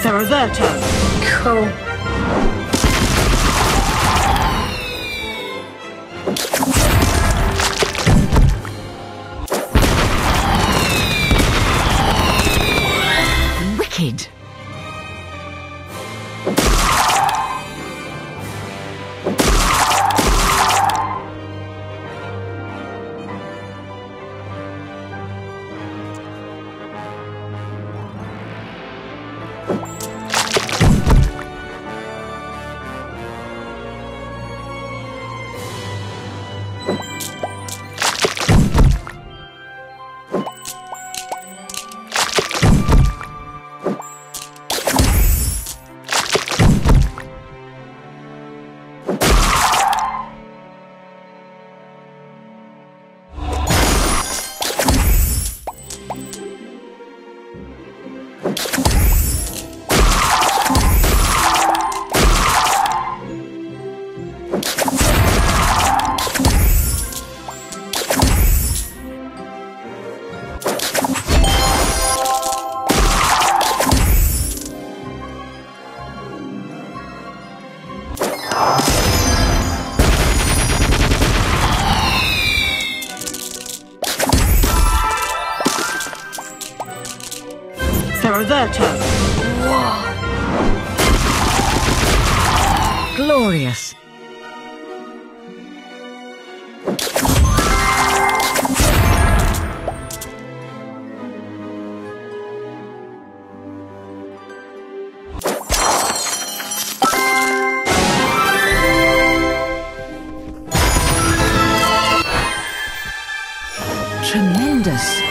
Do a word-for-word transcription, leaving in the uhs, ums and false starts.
for Roberto. Cool. Wicked. Roberto. Wow. Glorious. Tremendous.